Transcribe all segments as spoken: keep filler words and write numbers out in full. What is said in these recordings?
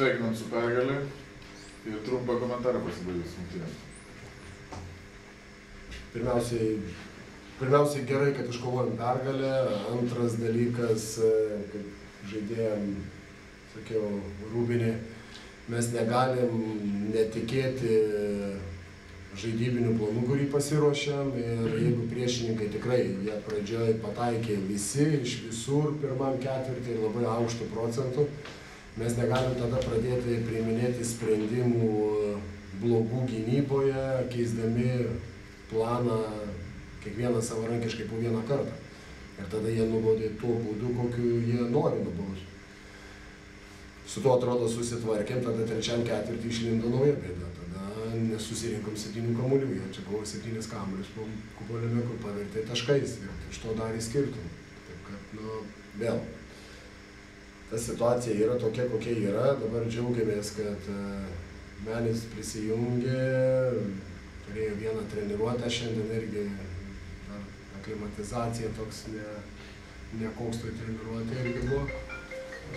Sveikinam su pergalį ir trumpą komentarą pasibaigęs rungtynėms. Pirmiausiai, pirmiausiai gerai, kad iškovojom pergalę. Antras dalykas, kad žaidėjom, sakiau, rūbinį, mes negalim netikėti žaidybinių planų, kurį pasiruošėm, ir jeigu priešininkai tikrai, jie pradžioj pataikė visi, iš visur pirmam ketvirtį ir labai aukštų procentų, mes negalim tada pradėti priiminėti sprendimų blogų gynyboje, keisdami planą kiekvieną savarankiškai po vieną kartą. Ir tada jie nubaudė tuo būdu, kokiu jie nori nubausti. Su tuo atrodo susitvarkėm, tada trečiam ketvirtį išlindo nauja bėda. Nesusirinkom septynių kamuolių, jie čia buvo septynis kamuolius po kupolime, kur pavertė taškais ir iš to dar įskirtum. Taip kad, nu, vėl. Ta situacija yra tokia, kokia yra. Dabar džiaugiamės, kad Mannis prisijungė, turėjo vieną treniruotę šiandien irgi, dar aklimatizacija toks, ne, ne koks toj treniruotė irgi buvo.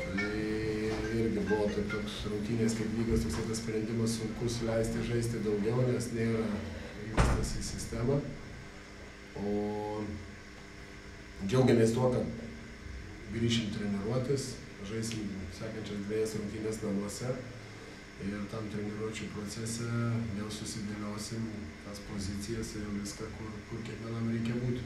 Irgi buvo taip toks rungtynės kaip lygas, toks tas sprendimas sunkus leisti žaisti daugiau, nes nėra įvestas į sistemą. O džiaugiamės tuo, kad grįšim treniruotis, žaisim sekančias dviejas rungtynės namuose ir tam treniruočių procese vėl susidėliosim tas pozicijas ir viską, kur, kur kiekvienam reikia būti.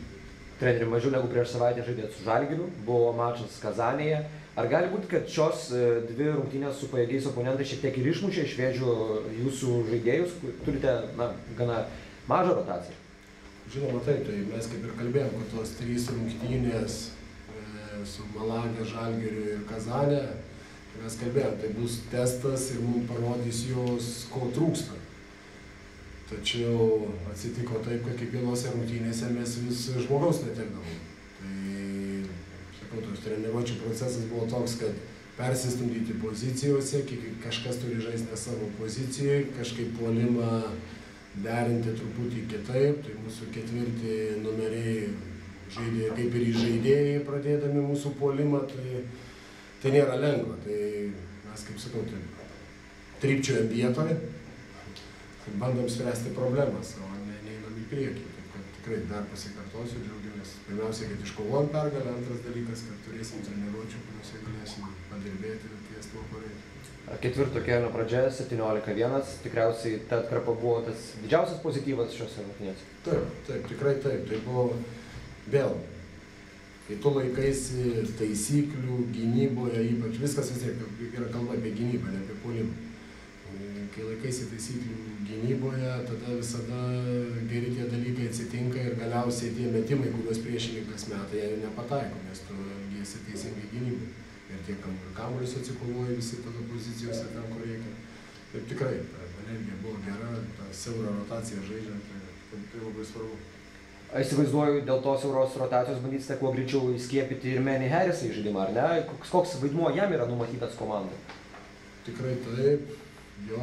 Treneri, mažiau negu prieš savaitę žaidėt su Žalgiriu, buvo mačas Kazanėje. Ar gali būti, kad šios dvi rungtynės su pajėgiais oponentai šiek tiek ir išmušė iš vėžių jūsų žaidėjus? Turite, na, gana mažą rotaciją. Žinoma, taip, tai mes kaip ir kalbėjom, kad tos trys rungtynės su Malaga, Žalgiriu ir Kazanė, mes kalbėjom, tai bus testas ir mums parodys jos, ko trūksta. Tačiau atsitiko taip, kad kiekvienose rungtynėse mes vis žmogaus netekdavom. Tai treniruočių procesas buvo toks, kad persistumdyti pozicijose, kažkas turi žaisti ne savo pozicijai, kažkaip puolimą derinti truputį kitaip. Tai mūsų ketvirti numeriai žaidė, kaip ir įžaidėjai pradėdami mūsų puolimą, tai, tai nėra lengva. Tai mes, kaip sakau, tai trypčiojam vietoje. Bandom spręsti problemas, o ne einam į priekį. Taip kad tikrai dar pasikartosiu, džiaugiamės. Pirmiausia, kad iškovojom pergalę, antras dalykas, kad turėsim treniruočių, kuriuose galėsim padirbėti ties tuo, ko reikia. Ketvirto kelio pradžia septyniolika vienas, tikriausiai ta atkarpa buvo tas didžiausias pozityvas šios rungtynės. Taip, taip, tikrai taip. Tai buvo vėl. Kai tu laikaisi taisyklių, gynyboje, ypač viskas vis tiek yra kalba apie gynybą, ne apie puolimą. Kai laikaisi taisyklių gynyboje, tada visada geri tie dalykai atsitinka ir galiausiai tie metimai, kuriuos priešininkas meta, jie nepataiko, nes tu elgiesi teisingai gynybai. Ir tie kamuolius atsikovoja visi tada pozicijose ten, kur reikia. Taip tikrai, ta energija buvo gera, ta siaura rotacija žaidžiant, tai, tai labai svarbu. Aš įsivaizduoju, dėl tos siauros rotacijos bandysite kuo greičiau įskiepyti ir Manny Harrisą į žaidimą, ar ne? Koks, koks vaidmuo jam yra numatytas komandai? Tikrai taip. Jo,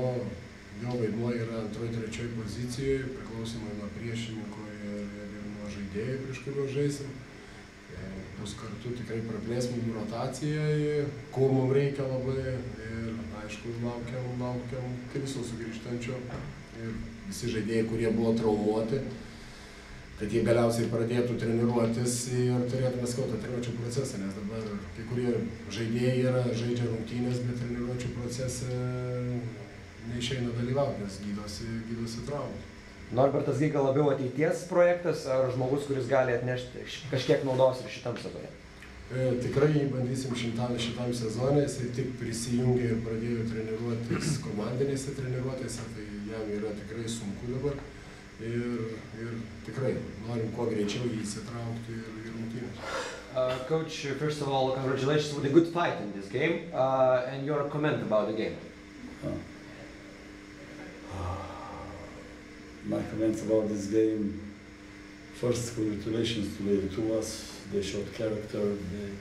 jo vaidmuo yra antroj, trečioj pozicijoje, priklausomai nuo priešininko ir, ir, ir nuo žaidėjų, prieš kurio žaisim. Bus kartu tikrai praplės mums rotaciją, ko mums reikia labai. Ir aišku, laukiam, laukiam Kriso sugrįžtančio. Ir visi žaidėjai, kurie buvo traumuoti, kad jie galiausiai pradėtų treniruotis ir turėtume skautą treniruočių procesą, nes dabar kai kurie žaidėjai yra, žaidžia rungtynės, bet treniruočių procesą neišeina dalyvauti, nes gydosi, gydosi traumų. Norbertas Giga labiau ateities projektas ar žmogus, kuris gali atnešti kažkiek naudos ir šitam sezonui? E, tikrai bandysim šimtam, šitam sezonui, jis tik prisijungė ir pradėjo treniruotis komandinėse treniruotėse, tai jam yra tikrai sunku dabar. Ir, ir tikrai norim kuo greičiau jį įsitraukti ir, ir motyvus. Uh, coach, first of all, congratulations with a good fight in this game uh, and your comment about the game. Uh, my comments about this game. First, congratulations to the two of us. They showed character. They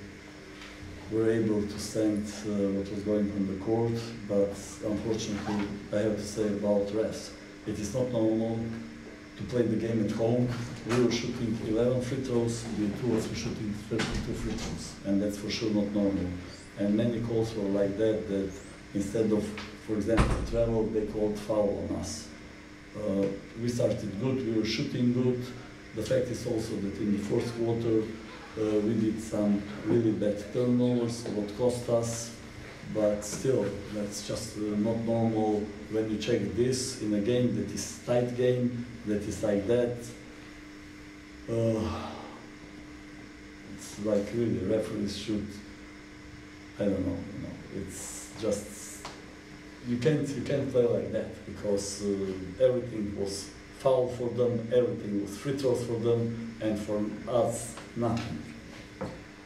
were able to stand uh, what was going on the court, but unfortunately, I have to say about rest. It is not normal to play the game at home. We were shooting eleven free throws, the two of us were shooting thirty-two free throws, and that's for sure not normal. And many calls were like that, that Instead of, for example, twelve, they called foul on us. Uh, we started good, we were shooting good. The fact is also that in the fourth quarter, uh, we did some really bad turnovers, what cost us. But still, that's just uh, not normal when you check this in a game that is tight game, that is like that. Uh, it's like really, referees should, I don't know, you know, it's just, you can't, you can't play like that, because uh, everything was foul for them, everything was free throws for them, and for us, nothing.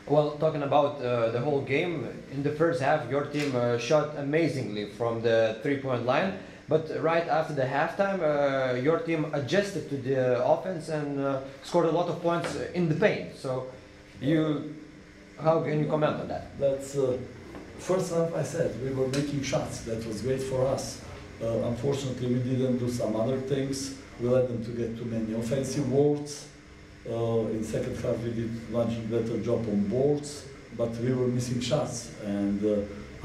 Well, talking about uh, the whole game, in the first half your team uh, shot amazingly from the three-point line, but right after the halftime uh, your team adjusted to the offense and uh, scored a lot of points in the paint. So, you, how can you comment on that? That's uh, first half I said, we were making shots, that was great for us. Uh, unfortunately we didn't do some other things, we let them to get too many offensive words. Uh, in second half we did much better job on boards, but we were missing shots, and uh,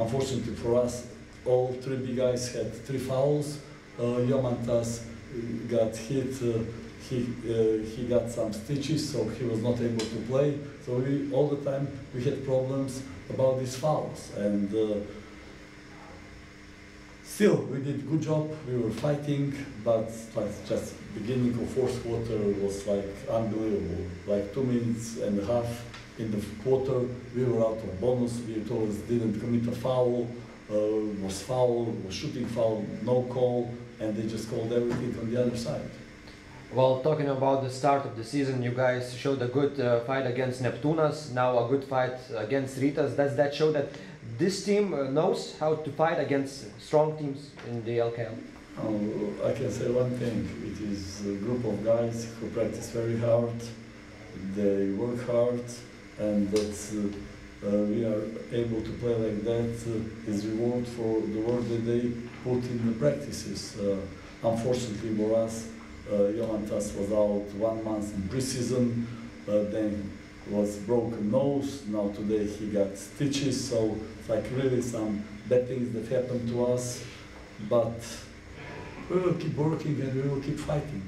unfortunately for us, all three big guys had three fouls. Uh, Jovantas got hit, uh, he, uh, he got some stitches, so he was not able to play. So we, all the time we had problems about these fouls, and uh, still we did good job, we were fighting, but like just beginning of fourth quarter was like unbelievable. Like two minutes and a half in the quarter, we were out of bonus, we told us didn't commit a foul, uh, was foul, was shooting foul, no call, and they just called everything on the other side. Well, talking about the start of the season, you guys showed a good uh, fight against Neptunas, now a good fight against Ritas. Does that show that this team knows how to fight against strong teams in the L K L? Oh, I can say one thing, it is a group of guys who practice very hard, they work hard, and that's, uh, uh, we are able to play like that uh, is reward for the work that they put in the practices. Uh, unfortunately for us, uh, Jovantas was out one month in pre-season, uh, then was broken nose, now today he got stitches, so it's like really some bad things that happened to us, but we will keep working and we will keep fighting.